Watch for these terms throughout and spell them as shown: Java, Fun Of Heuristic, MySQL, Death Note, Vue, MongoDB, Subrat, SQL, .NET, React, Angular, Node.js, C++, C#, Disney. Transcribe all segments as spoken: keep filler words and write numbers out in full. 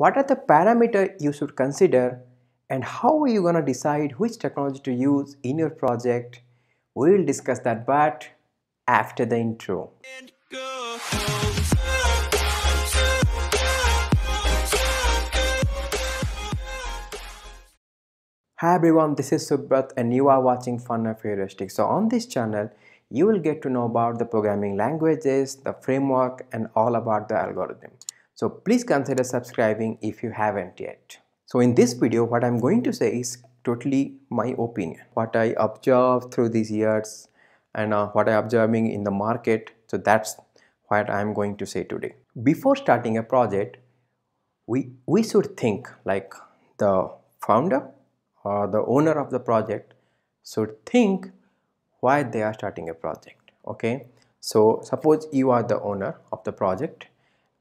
what are the parameters you should consider, and how are you going to decide which technology to use in your project? We will discuss that, but after the intro. Hi everyone, this is Subrat and you are watching Fun Of Heuristic. So on this channel, you will get to know about the programming languages, the framework, and all about the algorithm. So please consider subscribing if you haven't yet. So in this video, what I'm going to say is totally my opinion, what I observed through these years and uh, what I'm observing in the market. So that's what I'm going to say today. Before starting a project, we, we should think like the founder or the owner of the project should think why they are starting a project. Okay, so suppose you are the owner of the project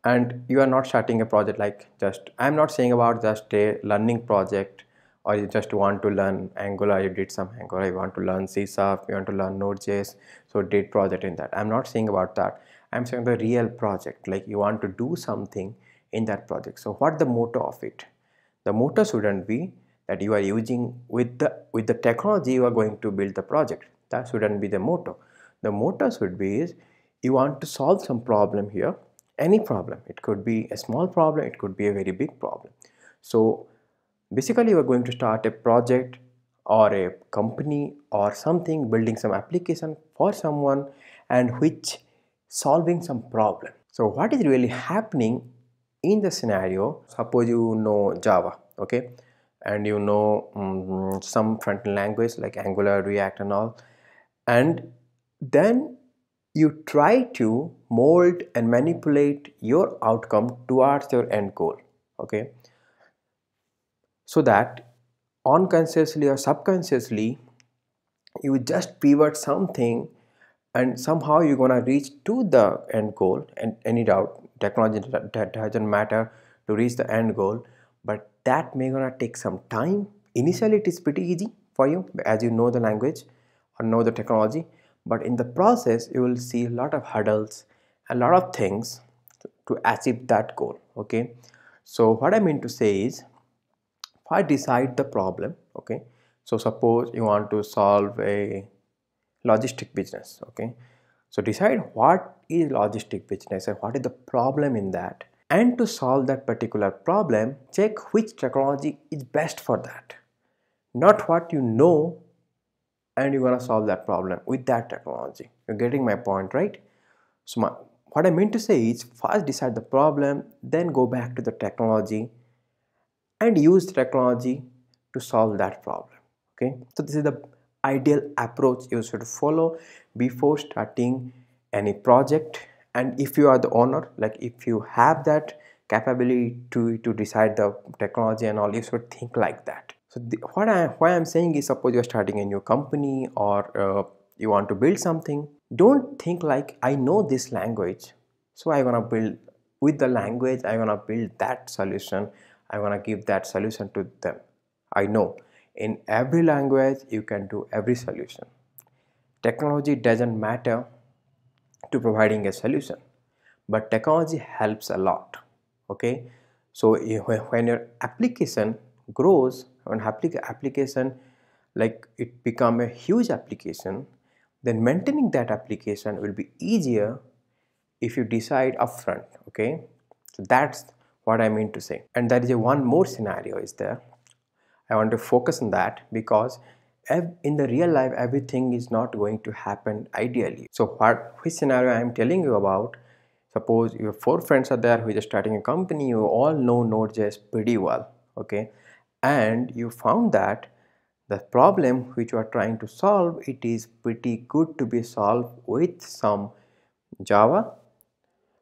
and you are not starting a project like just, I'm not saying about just a learning project, or you just want to learn Angular, you did some Angular, you want to learn C sharp, you want to learn Node.js, so did project in that. I'm not saying about that, I'm saying the real project, like you want to do something in that project. So what the motto of it? The motto shouldn't be that you are using with the with the technology you are going to build the project. That shouldn't be the motto. The motto should be is you want to solve some problem here, any problem. It could be a small problem, it could be a very big problem. So basically you are going to start a project or a company or something, building some application for someone and which solving some problem. So what is really happening in the scenario? Suppose you know Java, okay, and you know um, some front-end language like Angular, React and all, and then you try to mold and manipulate your outcome towards your end goal, okay, so that unconsciously or subconsciously you just pivot something and somehow you're gonna reach to the end goal. And any doubt, technology that doesn't matter to reach the end goal, but that may gonna take some time. Initially it is pretty easy for you as you know the language or know the technology, but in the process you will see a lot of hurdles, a lot of things to achieve that goal. Okay, so what I mean to say is, I decide the problem. Okay, so suppose you want to solve a logistic business. Okay, so decide what is logistic business and what is the problem in that, and to solve that particular problem, check which technology is best for that, not what you know, and you're gonna solve that problem with that technology. You're getting my point, right? So my, what I mean to say is, first decide the problem, then go back to the technology and use technology to solve that problem. Okay, so this is the ideal approach you should follow before starting any project. And if you are the owner, like if you have that capability to, to decide the technology and all, you should think like that. So the, what I why I'm saying is, suppose you're starting a new company or uh, you want to build something, don't think like I know this language, so I'm gonna build with the language, I'm gonna build that solution, I want to give that solution to them. I know in every language you can do every solution. Technology doesn't matter to providing a solution, but technology helps a lot. Okay, so when your application grows, when application like it become a huge application, then maintaining that application will be easier if you decide upfront. Okay, so that's what I mean to say. And there is a one more scenario is there, I want to focus on that, because in the real life everything is not going to happen ideally. So what which scenario I am telling you about, suppose your four friends are there who are starting a company, you all know Node.js pretty well, okay, and you found that the problem which you are trying to solve, it is pretty good to be solved with some Java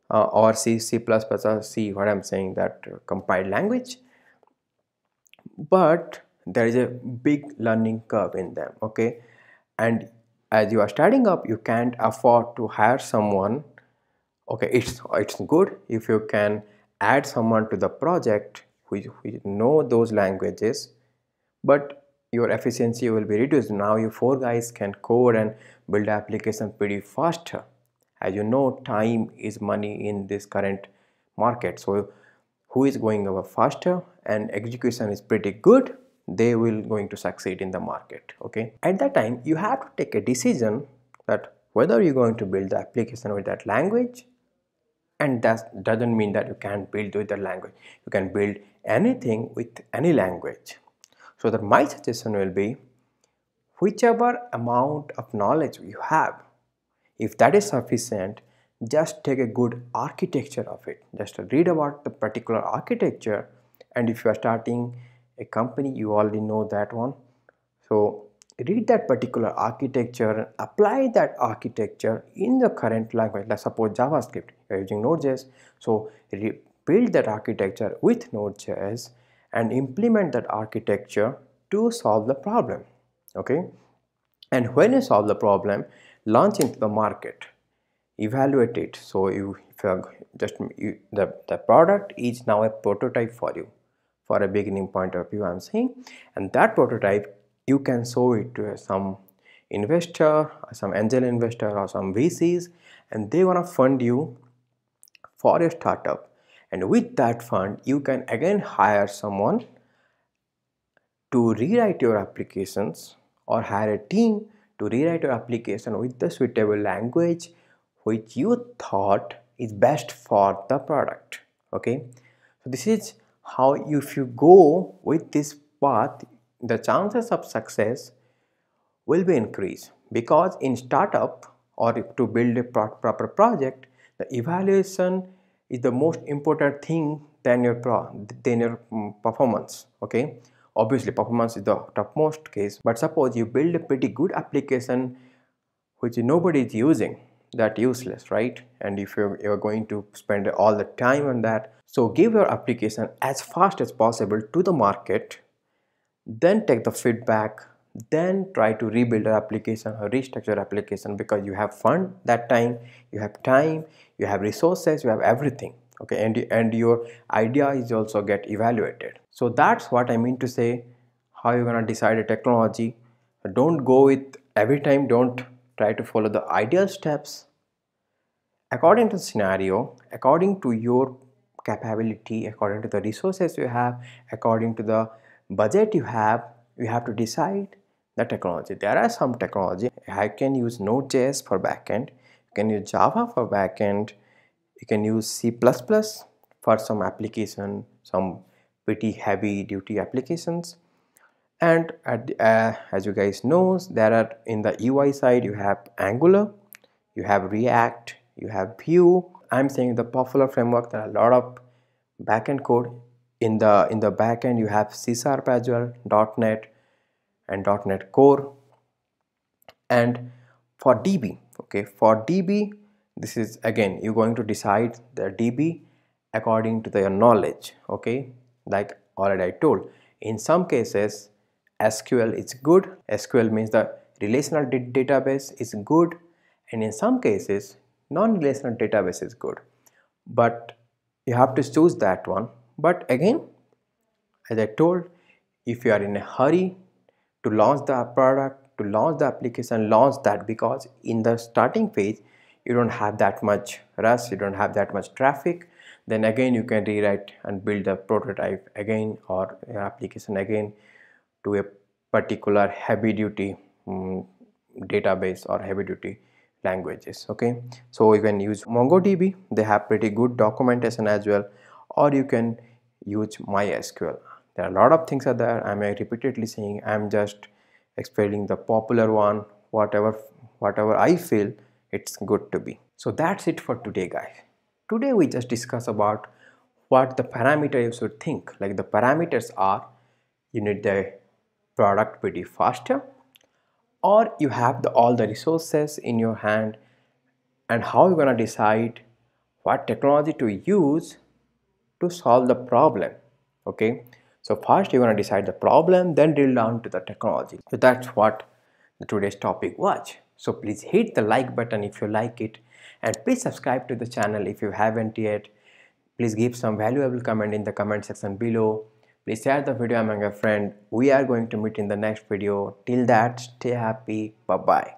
Uh, or C, C plus plus, or C, what I'm saying, that uh, compiled language, but there is a big learning curve in them, okay, and as you are starting up you can't afford to hire someone. Okay, it's it's good if you can add someone to the project who, who know those languages, but your efficiency will be reduced. Now you four guys can code and build application pretty faster. As you know, time is money in this current market, so who is going over faster and execution is pretty good, they will going to succeed in the market. Okay, at that time you have to take a decision that whether you're going to build the application with that language, and that doesn't mean that you can't build with that language. You can build anything with any language. So that my suggestion will be, whichever amount of knowledge you have, if that is sufficient, just take a good architecture of it. Just read about the particular architecture, and if you are starting a company, you already know that one. So read that particular architecture and apply that architecture in the current language. Let's suppose JavaScript, you're using Node.js. So build that architecture with Node.js and implement that architecture to solve the problem. Okay, and when you solve the problem, launch into the market, evaluate it. So you, if you are just you, the, the product is now a prototype for you, for a beginning point of view I'm saying, and that prototype you can show it to some investor, some angel investor or some V Cs, and they want to fund you for your startup, and with that fund you can again hire someone to rewrite your applications or hire a team to rewrite your application with the suitable language which you thought is best for the product. Okay, so this is how you, if you go with this path, the chances of success will be increased, because in startup or if to build a pro proper project, the evaluation is the most important thing than your pro than your um, performance. Okay, obviously performance is the topmost case, but suppose you build a pretty good application which nobody is using, that's useless, right? And if you're, you're going to spend all the time on that, so give your application as fast as possible to the market, then take the feedback, then try to rebuild your application or restructure your application, because you have fund that time, you have time, you have resources, you have everything. Okay, and, and your idea is also get evaluated. So that's what I mean to say, how you're gonna decide a technology. Don't go with every time, don't try to follow the ideal steps. According to the scenario, according to your capability, according to the resources you have, according to the budget you have, you have to decide the technology. There are some technology. I can use Node.js for backend, you can use Java for backend, you can use C plus plus for some application, some pretty heavy duty applications. And at, uh, as you guys know, there are in the U I side, you have Angular, you have React, you have Vue. I'm saying the popular framework, there are a lot of backend code. In the in the backend, you have C sharp as well, dot net and dot net Core. And for D B, okay, for D B, this is again you're going to decide the D B according to your knowledge. Okay, like already I told, in some cases S Q L is good. S Q L means the relational database is good, and in some cases non-relational database is good. But you have to choose that one. But again, as I told, if you are in a hurry to launch the product, to launch the application, launch that, because in the starting phase, you don't have that much rush, you don't have that much traffic. Then again, you can rewrite and build a prototype again, or your application again to a particular heavy duty um, database or heavy duty languages. Okay, so you can use MongoDB, they have pretty good documentation as well. Or you can use MySQL. There are a lot of things are there. I'm repeatedly saying, I'm just explaining the popular one, whatever whatever I feel it's good to be. So that's it for today, guys. Today we just discuss about what the parameter you should think. Like the parameters are, you need the product pretty faster, or you have the, all the resources in your hand, and how you're gonna decide what technology to use to solve the problem. Okay, so first you're going to decide the problem, then drill down to the technology. So that's what today's topic was. So please hit the like button if you like it, and please subscribe to the channel if you haven't yet. Please give some valuable comment in the comment section below. Please share the video among your friend. We are going to meet in the next video. Till that, stay happy. Bye bye.